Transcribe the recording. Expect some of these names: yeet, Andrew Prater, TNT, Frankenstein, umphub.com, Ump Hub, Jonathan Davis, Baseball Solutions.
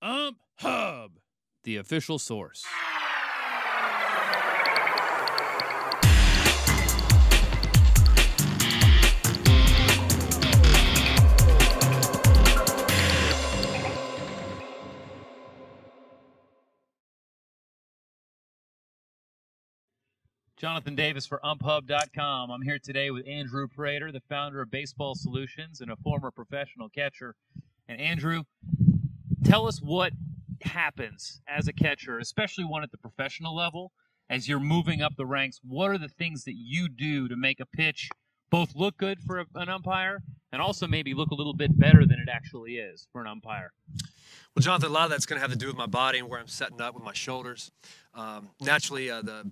Ump Hub, the official source. Jonathan Davis for umphub.com. I'm here today with Andrew Prater, the founder of Baseball Solutions and a former professional catcher. And Andrew, tell us what happens as a catcher, especially one at the professional level, as you're moving up the ranks. What are the things that you do to make a pitch both look good for an umpire and also maybe look a little bit better than it actually is for an umpire? Well, Jonathan, a lot of that's going to have to do with my body and where I'm setting up with my shoulders. Naturally, the